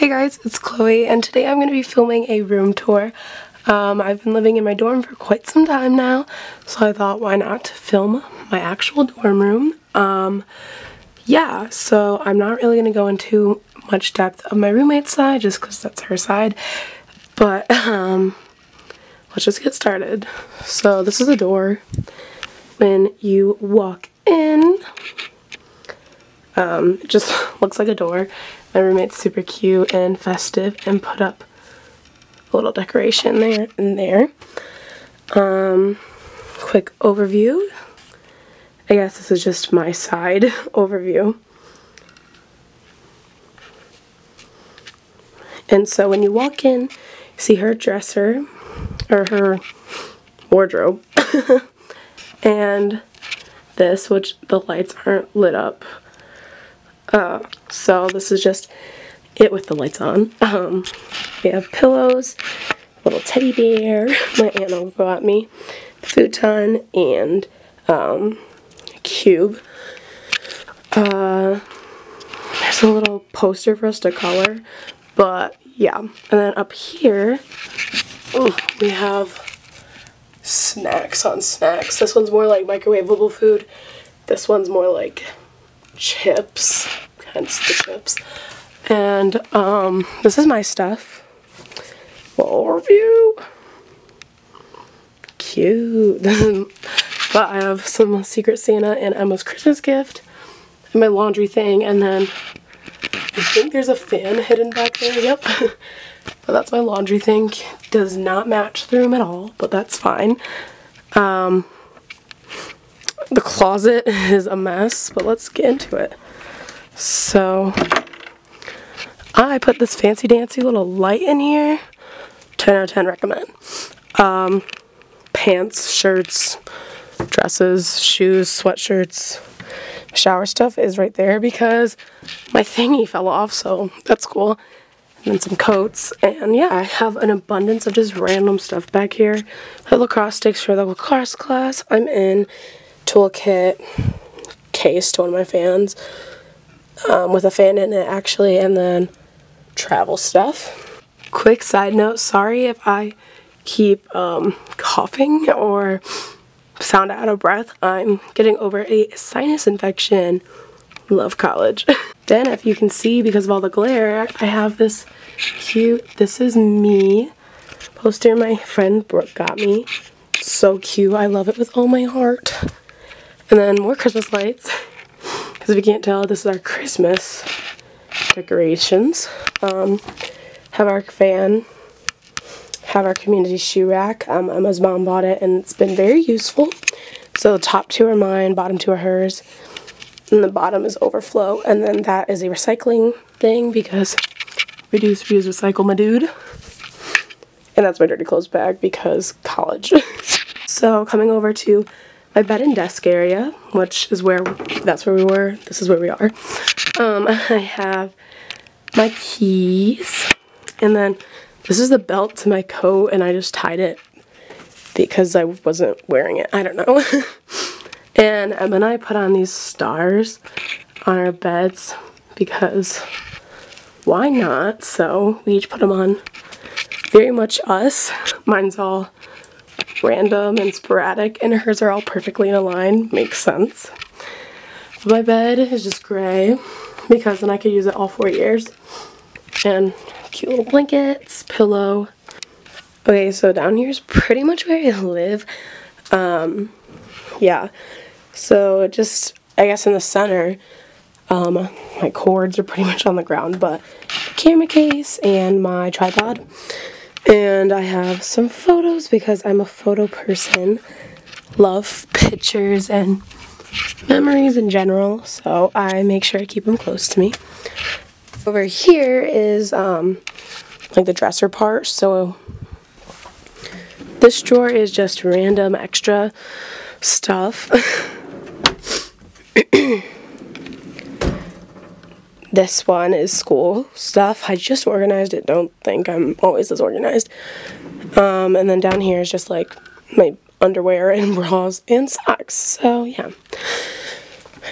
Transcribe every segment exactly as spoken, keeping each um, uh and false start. Hey guys, it's Chloe, and today I'm going to be filming a room tour. Um, I've been living in my dorm for quite some time now, so I thought why not film my actual dorm room. Um, yeah, so I'm not really going to go into much depth of my roommate's side, just because that's her side, but um, let's just get started. So this is the door when you walk in. Um, it just looks like a door. My roommate's super cute and festive and put up a little decoration there and there. Um, quick overview. I guess this is just my side overview. And so when you walk in, you see her dresser, or her wardrobe, and this, which the lights aren't lit up. Uh, so this is just it with the lights on. Um, we have pillows, little teddy bear, my aunt brought me, futon, and um, a cube. Uh, there's a little poster for us to color, but yeah. And then up here, ooh, we have snacks on snacks. This one's more like microwavable food. This one's more like chips, hence the chips. And um, this is my stuff. Overview. Cute. But I have some Secret Santa and Emma's Christmas gift, and my laundry thing, and then I think there's a fan hidden back there. Yep. But that's my laundry thing. Does not match the room at all, but that's fine. Um, The closet is a mess, but let's get into it. So, I put this fancy dancy little light in here. ten out of ten recommend. Um, pants, shirts, dresses, shoes, sweatshirts. Shower stuff is right there because my thingy fell off, so that's cool. And then some coats, and yeah, I have an abundance of just random stuff back here. The lacrosse sticks for the lacrosse class I'm in. Toolkit case to one of my fans um, with a fan in it actually, and then travel stuff. Quick side note, sorry if I keep um, coughing or sound out of breath. I'm getting over a sinus infection. Love college. Then if you can see because of all the glare, I have this cute This Is Me poster my friend Brooke got me. So cute. I love it with all my heart. And then more Christmas lights, because if you can't tell, this is our Christmas decorations. Um, have our fan, have our community shoe rack. Um, Emma's mom bought it, and it's been very useful. So the top two are mine, bottom two are hers, and the bottom is overflow. And then that is a recycling thing, because reduce, reuse, recycle, my dude. And that's my dirty clothes bag, because college. So coming over to my bed and desk area, which is where, that's where we were, this is where we are. Um, I have my keys, and then this is the belt to my coat, and I just tied it because I wasn't wearing it, I don't know. And Emma and I put on these stars on our beds because why not? So we each put them on. Very much us. Mine's all random and sporadic, and hers are all perfectly in a line. Makes sense. My bed is just gray because then I could use it all four years. And cute little blankets, pillow. Okay, so down here is pretty much where I live. Um, yeah. So just, I guess in the center, um, my cords are pretty much on the ground, but camera case and my tripod. And I have some photos because I'm a photo person. Love pictures and memories in general, so I make sure I keep them close to me. Over here is um, like the dresser part, so this drawer is just random extra stuff. This one is school stuff. I just organized it. Don't think I'm always this organized. Um, and then down here is just like my underwear and bras and socks. So yeah.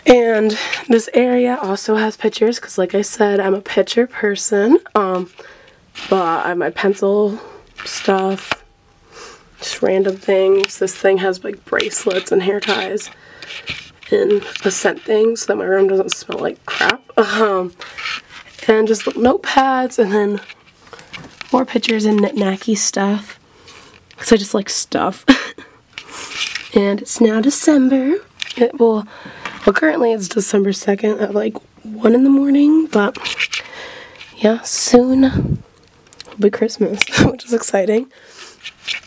And this area also has pictures because, like I said, I'm a picture person. Um, but I have my pencil stuff, just random things. This thing has like bracelets and hair ties and a scent thing so that my room doesn't smell like crap. Um, and just little notepads, and then more pictures and knickknacky stuff because I just like stuff. And it's now December. It will. Well, currently it's December second at like one in the morning, but yeah, soon it'll be Christmas, which is exciting.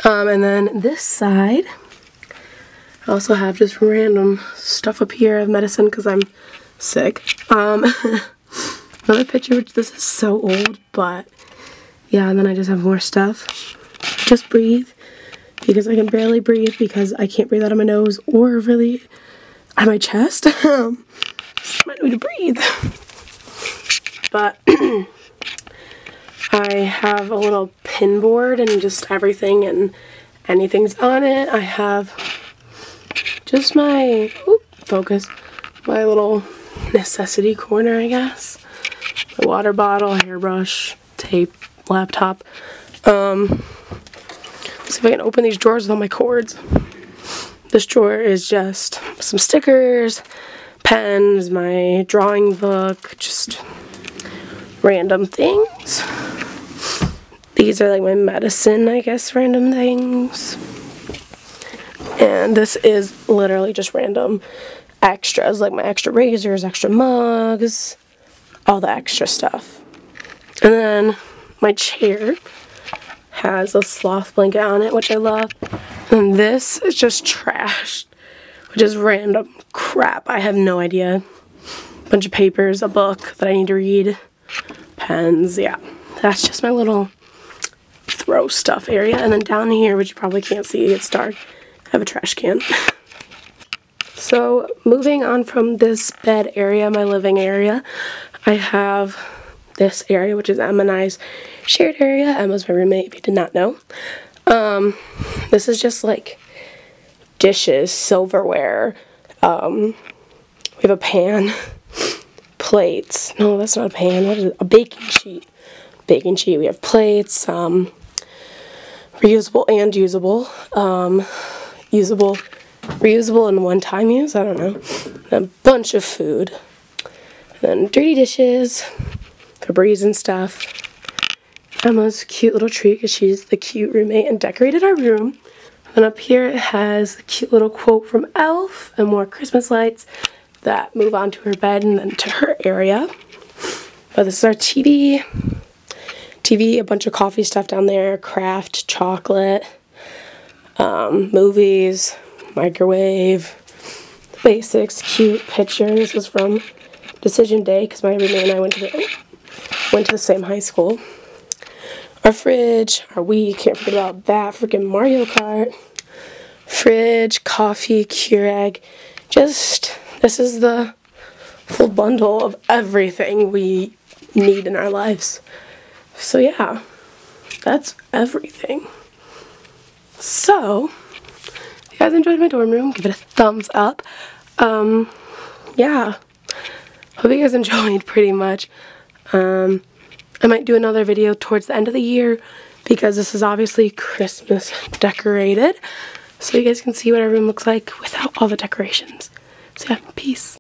Um, and then this side, I also have just random stuff up here of medicine because I'm sick. Um, another picture, which this is so old, but yeah, and then I just have more stuff. Just breathe, because I can barely breathe because I can't breathe out of my nose or really at my chest. Um, might need to breathe. But I have a little pin board and just everything and anything's on it. I have just my, oop, focus, my little necessity corner, I guess. My water bottle, hairbrush, tape, laptop. Um, let's see if I can open these drawers with all my cords. This drawer is just some stickers, pens, my drawing book, just random things. These are like my medicine, I guess, random things. And this is literally just random extras, like my extra razors, extra mugs, all the extra stuff. And then my chair has a sloth blanket on it, which I love. And this is just trash, which is random crap. I have no idea. A bunch of papers, a book that I need to read, pens, yeah. That's just my little throw stuff area. And then down here, which you probably can't see, it's dark, I have a trash can. So moving on from this bed area, my living area, I have this area, which is Emma and I's shared area. Emma's my roommate, if you did not know. Um, this is just like dishes, silverware, um, we have a pan, plates, no, that's not a pan, what is it, a baking sheet, baking sheet, we have plates, um, reusable and usable, um, usable, reusable and one-time use, I don't know, and a bunch of food, and then dirty dishes, Febreze and stuff. Emma's cute little tree because she's the cute roommate and decorated our room. And then up here it has a cute little quote from Elf and more Christmas lights that move onto her bed and then to her area. But this is our T V. T V, a bunch of coffee stuff down there, craft, chocolate, um, movies, microwave, the basics, cute picture. This was from Decision Day because my roommate and I went to the, went to the same high school. Our fridge, our Wii, can't forget about that, freaking Mario Kart. Fridge, coffee, Keurig, just, this is the full bundle of everything we need in our lives. So yeah, that's everything. So, if you guys enjoyed my dorm room, give it a thumbs up. Um, yeah, hope you guys enjoyed pretty much. Um... I might do another video towards the end of the year because this is obviously Christmas decorated. So you guys can see what our room looks like without all the decorations. So yeah, peace.